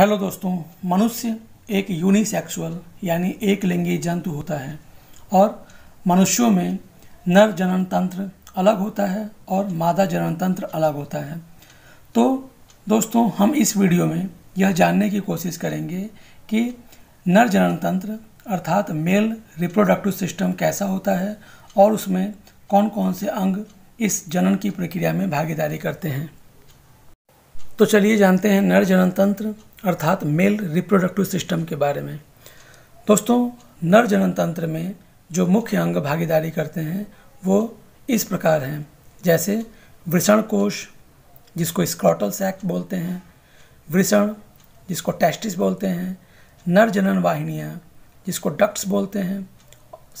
Hello दोस्तों, मनुष्य एक यूनिसेक्सुअल यानी एक लिंगी जंतु होता है और मनुष्यों में नर जनन तंत्र अलग होता है और मादा जनन तंत्र अलग होता है। तो दोस्तों, हम इस वीडियो में यह जानने की कोशिश करेंगे कि नर जनन तंत्र अर्थात मेल रिप्रोडक्टिव सिस्टम कैसा होता है और उसमें कौन कौन से अंग इस जनन की प्रक्रिया में भागीदारी करते हैं। तो चलिए जानते हैं नर जनन तंत्र अर्थात मेल रिप्रोडक्टिव सिस्टम के बारे में। दोस्तों, नर जनन तंत्र में जो मुख्य अंग भागीदारी करते हैं वो इस प्रकार हैं, जैसे वृषण कोश जिसको स्क्रॉटल सैक बोलते हैं, वृषण जिसको टेस्टिस बोलते हैं, नर जनन वाहिनियाँ जिसको डक्ट्स बोलते हैं,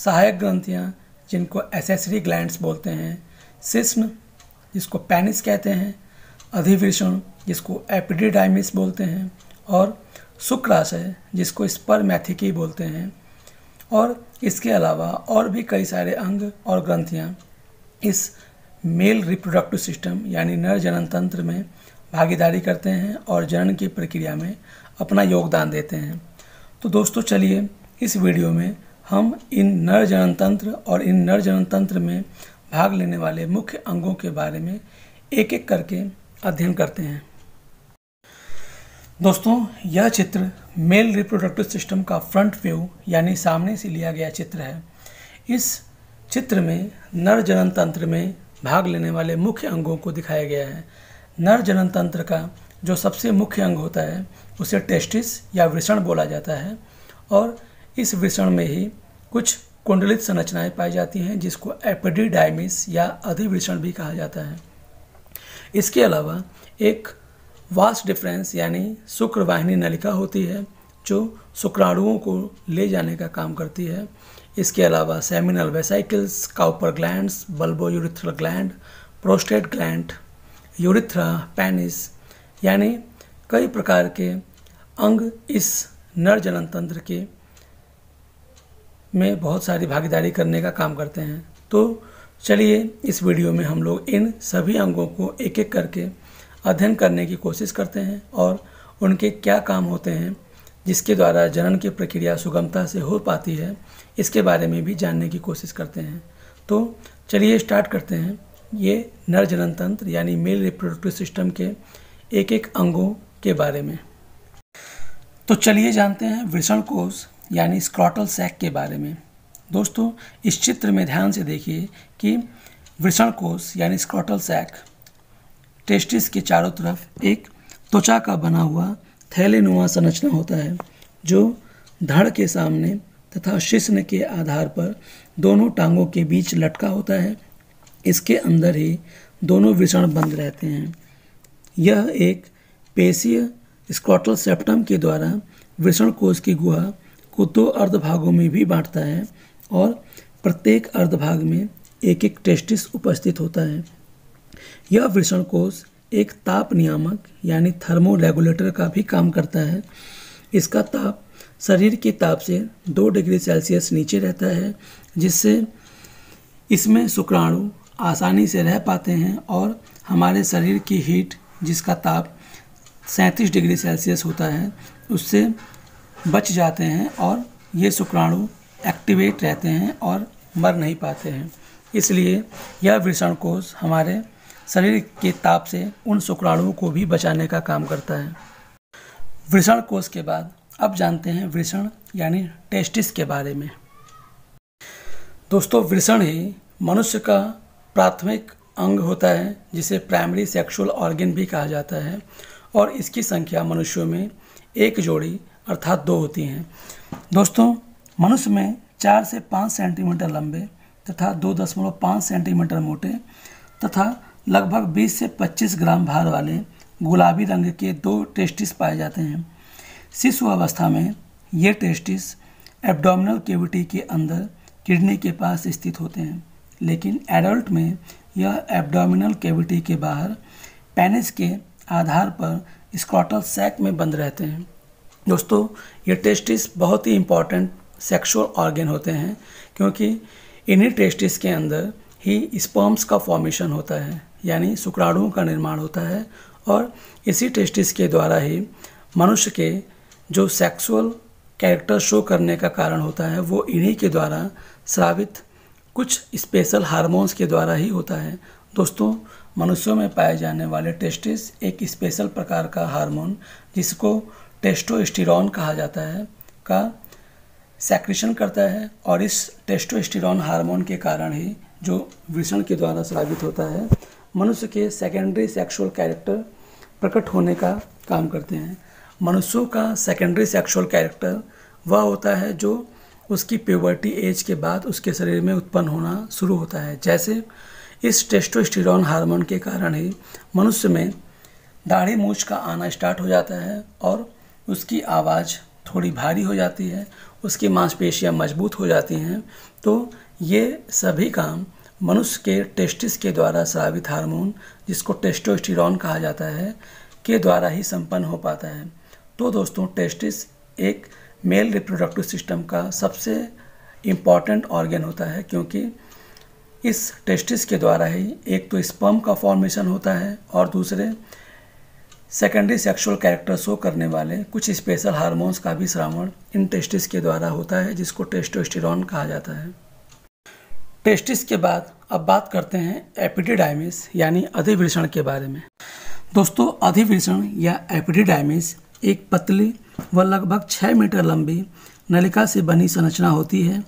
सहायक ग्रंथियाँ जिनको एसेसरी ग्लैंड्स बोलते हैं, सिस्न जिसको पेनिस कहते हैं, अधिवृषण जिसको एपिडिडाइमिस बोलते हैं और शुक्राशय जिसको स्पर्मैथिकी बोलते हैं। और इसके अलावा और भी कई सारे अंग और ग्रंथियाँ इस मेल रिप्रोडक्टिव सिस्टम यानी नर जनन तंत्र में भागीदारी करते हैं और जनन की प्रक्रिया में अपना योगदान देते हैं। तो दोस्तों, चलिए इस वीडियो में हम इन नर जनन तंत्र और इन नर जनन तंत्र में भाग लेने वाले मुख्य अंगों के बारे में एक एक करके अध्ययन करते हैं। दोस्तों, यह चित्र मेल रिप्रोडक्टिव सिस्टम का फ्रंट व्यू यानी सामने से लिया गया चित्र है। इस चित्र में नर जनन तंत्र में भाग लेने वाले मुख्य अंगों को दिखाया गया है। नर जनन तंत्र का जो सबसे मुख्य अंग होता है उसे टेस्टिस या वृषण बोला जाता है और इस वृषण में ही कुछ कुंडलित संरचनाएं पाई जाती हैं जिसको एपिडिडाइमिस या अधिवृषण भी कहा जाता है। इसके अलावा एक वास्ट डिफरेंस यानी शुक्रवाहिनी नलिका होती है जो शुक्राणुओं को ले जाने का काम करती है। इसके अलावा seminal vesicles, Cowper glands, bulbourethral gland, prostate gland, urethra, penis यानी कई प्रकार के अंग इस नर जनन तंत्र के में बहुत सारी भागीदारी करने का काम करते हैं। तो चलिए इस वीडियो में हम लोग इन सभी अंगों को एक एक करके अध्ययन करने की कोशिश करते हैं और उनके क्या काम होते हैं जिसके द्वारा जनन की प्रक्रिया सुगमता से हो पाती है, इसके बारे में भी जानने की कोशिश करते हैं। तो चलिए स्टार्ट करते हैं ये नर जनन तंत्र यानी मेल रिप्रोडक्टिव सिस्टम के एक एक अंगों के बारे में। तो चलिए जानते हैं वृषण कोश यानी स्क्रॉटल सैक के बारे में। दोस्तों, इस चित्र में ध्यान से देखिए कि वृषण कोश यानी स्क्रॉटल सैक टेस्टिस के चारों तरफ एक त्वचा का बना हुआ थैलेनुमा संरचना होता है जो धड़ के सामने तथा शिश्न के आधार पर दोनों टांगों के बीच लटका होता है। इसके अंदर ही दोनों वृषण बंद रहते हैं। यह एक पेशीय स्क्रॉटल सेप्टम के द्वारा वृषण कोश की गुहा को दो अर्धभागों में भी बांटता है और प्रत्येक अर्धभाग में एक एक टेस्टिस उपस्थित होता है। यह वृषण कोश एक ताप नियामक यानी थर्मो रेगुलेटर का भी काम करता है। इसका ताप शरीर के ताप से 2 डिग्री सेल्सियस नीचे रहता है, जिससे इसमें शुक्राणु आसानी से रह पाते हैं और हमारे शरीर की हीट जिसका ताप 37 डिग्री सेल्सियस होता है उससे बच जाते हैं और ये शुक्राणु एक्टिवेट रहते हैं और मर नहीं पाते हैं। इसलिए यह वृषण कोश हमारे शरीर के ताप से उन शुक्राणुओं को भी बचाने का काम करता है। वृषण कोश के बाद अब जानते हैं वृषण यानी टेस्टिस के बारे में। दोस्तों, वृषण ही मनुष्य का प्राथमिक अंग होता है जिसे प्राइमरी सेक्सुअल ऑर्गन भी कहा जाता है और इसकी संख्या मनुष्यों में एक जोड़ी अर्थात 2 होती हैं। दोस्तों, मनुष्य में 4 से 5 सेंटीमीटर लंबे तथा 2.5 सेंटीमीटर मोटे तथा लगभग 20 से 25 ग्राम भार वाले गुलाबी रंग के 2 टेस्टिस पाए जाते हैं। शिशु अवस्था में ये टेस्टिस एब्डोमिनल केविटी के अंदर किडनी के पास स्थित होते हैं, लेकिन एडल्ट में यह एब्डोमिनल केविटी के बाहर पेनिस के आधार पर स्क्रॉटल सैक में बंद रहते हैं। दोस्तों, ये टेस्टिस बहुत ही इम्पॉर्टेंट सेक्सुअल ऑर्गन होते हैं क्योंकि इन्हीं टेस्टिस के अंदर ही स्पर्म्स का फॉर्मेशन होता है यानी शुक्राणुओं का निर्माण होता है और इसी टेस्टिस के द्वारा ही मनुष्य के जो सेक्सुअल कैरेक्टर शो करने का कारण होता है वो इन्हीं के द्वारा स्रावित कुछ स्पेशल हार्मोन्स के द्वारा ही होता है। दोस्तों, मनुष्यों में पाए जाने वाले टेस्टिस एक स्पेशल प्रकार का हार्मोन जिसको टेस्टोस्टेरोन कहा जाता है का सेक्रेशन करता है और इस टेस्टोस्टेरोन हार्मोन के कारण ही जो वृषण के द्वारा स्रावित होता है मनुष्य के सेकेंडरी सेक्सुअल कैरेक्टर प्रकट होने का काम करते हैं। मनुष्यों का सेकेंडरी सेक्सुअल कैरेक्टर वह होता है जो उसकी प्यूबर्टी एज के बाद उसके शरीर में उत्पन्न होना शुरू होता है। जैसे इस टेस्टोस्टेरोन हार्मोन के कारण ही मनुष्य में दाढ़ी मूछ का आना स्टार्ट हो जाता है और उसकी आवाज़ थोड़ी भारी हो जाती है, उसकी मांसपेशियां मजबूत हो जाती हैं। तो ये सभी काम मनुष्य के टेस्टिस के द्वारा स्रावित हार्मोन जिसको टेस्टोस्टेरोन कहा जाता है के द्वारा ही संपन्न हो पाता है। तो दोस्तों, टेस्टिस एक मेल रिप्रोडक्टिव सिस्टम का सबसे इम्पॉर्टेंट ऑर्गन होता है क्योंकि इस टेस्टिस के द्वारा ही एक तो स्पर्म का फॉर्मेशन होता है और दूसरे सेकेंडरी सेक्सुअल कैरेक्टर शो करने वाले कुछ स्पेशल हार्मोन्स का भी स्रावण इन टेस्टिस के द्वारा होता है जिसको टेस्टोस्टेरोन कहा जाता है। टेस्टिस के बाद अब बात करते हैं एपिडिडाइमिस यानी अधिवृषण के बारे में। दोस्तों, अधिवृषण या एपिडिडाइमिस एक पतली व लगभग 6 मीटर लंबी नलिका से बनी संरचना होती है।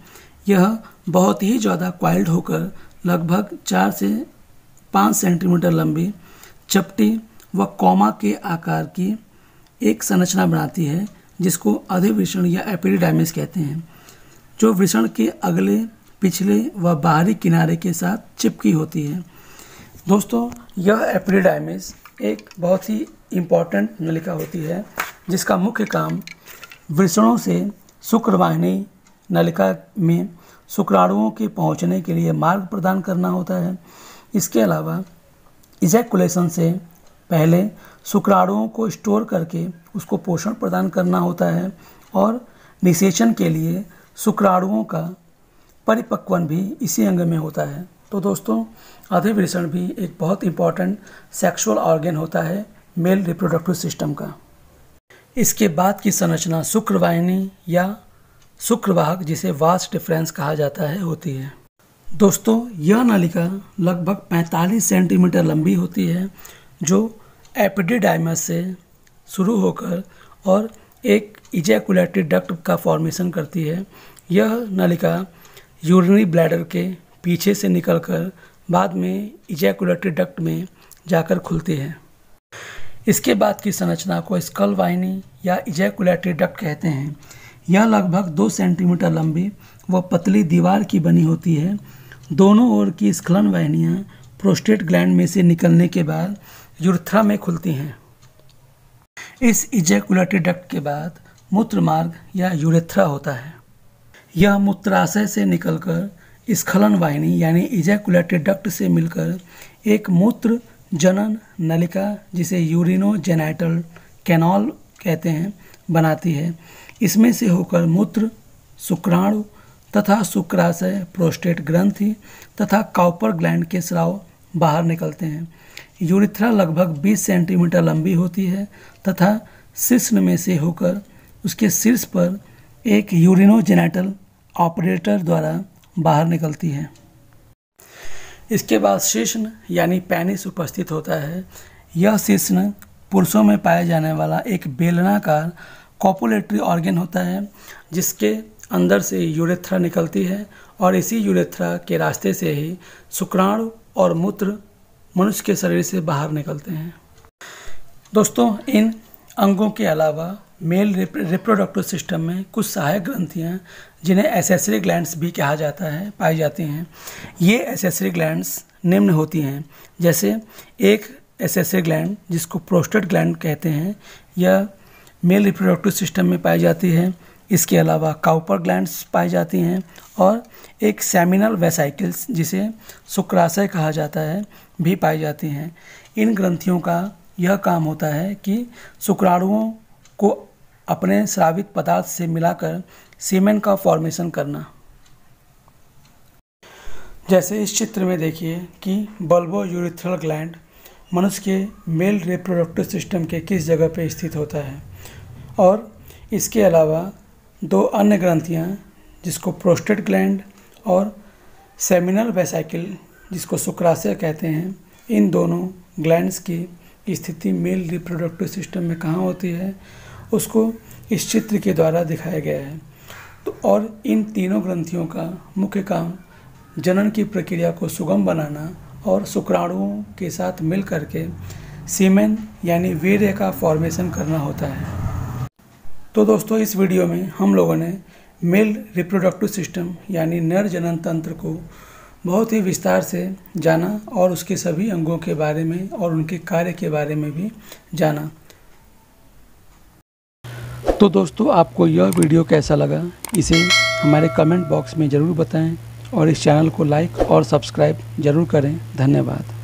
यह बहुत ही ज़्यादा क्वाइल्ड होकर लगभग 4 से 5 सेंटीमीटर लंबी चपटी व कॉमा के आकार की एक संरचना बनाती है जिसको अधिवृषण या एपिडिडाइमिस कहते हैं, जो वृषण के अगले, पिछले व बाहरी किनारे के साथ चिपकी होती है। दोस्तों, यह एपिडिडाइमिस एक बहुत ही इम्पॉर्टेंट नलिका होती है जिसका मुख्य काम वृषणों से शुक्रवाहिनी नलिका में शुक्राणुओं के पहुंचने के लिए मार्ग प्रदान करना होता है। इसके अलावा इजैकुलेशन से पहले शुक्राणुओं को स्टोर करके उसको पोषण प्रदान करना होता है और निषेचन के लिए शुक्राणुओं का परिपक्वन भी इसी अंग में होता है। तो दोस्तों, अधिवृषण भी एक बहुत इम्पॉर्टेंट सेक्सुअल ऑर्गन होता है मेल रिप्रोडक्टिव सिस्टम का। इसके बाद की संरचना शुक्रवाहिनी या शुक्रवाहक जिसे वास डिफरेंस कहा जाता है होती है। दोस्तों, यह नलिका लगभग 45 सेंटीमीटर लंबी होती है जो एपिडिडाइमस से शुरू होकर और एक इजैकुलेटरी डक्ट का फॉर्मेशन करती है। यह नलिका यूरिनरी ब्लैडर के पीछे से निकलकर बाद में इजैकुलेटरी डक्ट में जाकर खुलती है। इसके बाद की संरचना को स्कल वाहिनी या इजैकुलेटरी डक्ट कहते हैं। यह लगभग 2 सेंटीमीटर लंबी व पतली दीवार की बनी होती है। दोनों ओर की स्खलन वाहिनियाँ प्रोस्टेट ग्लैंड में से निकलने के बाद यूरेथ्रा में खुलती हैं। इस इजैकुलेटरी डक्ट के बाद मूत्र मार्ग या यूरेथ्रा होता है। यह मूत्राशय से निकलकर स्खलन वाहिनी यानी इजैकुलेटरी डक्ट से मिलकर एक मूत्र जनन नलिका जिसे यूरिनोजेनाइटल कैनाल कहते हैं बनाती है। इसमें से होकर मूत्र, शुक्राणु तथा शुक्राशय, प्रोस्टेट ग्रंथि तथा कॉपर ग्लैंड के स्राव बाहर निकलते हैं। यूरिथ्रा लगभग 20 सेंटीमीटर लंबी होती है तथा शीर्ण में से होकर उसके शीर्ष पर एक यूरिनोजेनाइटल ऑपरेटर द्वारा बाहर निकलती है। इसके बाद शीर्ण यानी पेनिस उपस्थित होता है। यह शीर्ण पुरुषों में पाया जाने वाला एक बेलनाकार कोपुलेटरी ऑर्गन होता है जिसके अंदर से यूरेथ्रा निकलती है और इसी यूरेथ्रा के रास्ते से ही शुक्राणु और मूत्र मनुष्य के शरीर से बाहर निकलते हैं। दोस्तों, इन अंगों के अलावा मेल रिप्रोडक्टिव सिस्टम में कुछ सहायक ग्रंथियाँ जिन्हें एसेसरी ग्लैंड्स भी कहा जाता है पाई जाती हैं। ये एसेसरी ग्लैंड्स निम्न होती हैं, जैसे एक एसेसरी ग्लैंड जिसको प्रोस्टेट ग्लैंड कहते हैं यह मेल रिप्रोडक्टिव सिस्टम में पाई जाती है। इसके अलावा काउपर ग्लैंड्स पाई जाती हैं और एक सेमिनल वेसाइकल्स जिसे शुक्राशय कहा जाता है भी पाई जाती हैं। इन ग्रंथियों का यह काम होता है कि शुक्राणुओं को अपने स्रावित पदार्थ से मिलाकर सीमेन का फॉर्मेशन करना। जैसे इस चित्र में देखिए कि बल्बो यूरिथ्रल ग्लैंड मनुष्य के मेल रिप्रोडक्टिव सिस्टम के किस जगह पर स्थित होता है। और इसके अलावा दो अन्य ग्रंथियाँ जिसको प्रोस्टेट ग्लैंड और सेमिनल वेसिकल जिसको शुक्राशय कहते हैं, इन दोनों ग्लैंड्स की स्थिति मेल रिप्रोडक्टिव सिस्टम में कहाँ होती है उसको इस चित्र के द्वारा दिखाया गया है। तो और इन तीनों ग्रंथियों का मुख्य काम जनन की प्रक्रिया को सुगम बनाना और शुक्राणुओं के साथ मिल करके सीमेन यानी वीर्य का फॉर्मेशन करना होता है। तो दोस्तों, इस वीडियो में हम लोगों ने मेल रिप्रोडक्टिव सिस्टम यानी नर जनन तंत्र को बहुत ही विस्तार से जाना और उसके सभी अंगों के बारे में और उनके कार्य के बारे में भी जाना। तो दोस्तों, आपको यह वीडियो कैसा लगा इसे हमारे कमेंट बॉक्स में ज़रूर बताएं और इस चैनल को लाइक और सब्सक्राइब ज़रूर करें। धन्यवाद।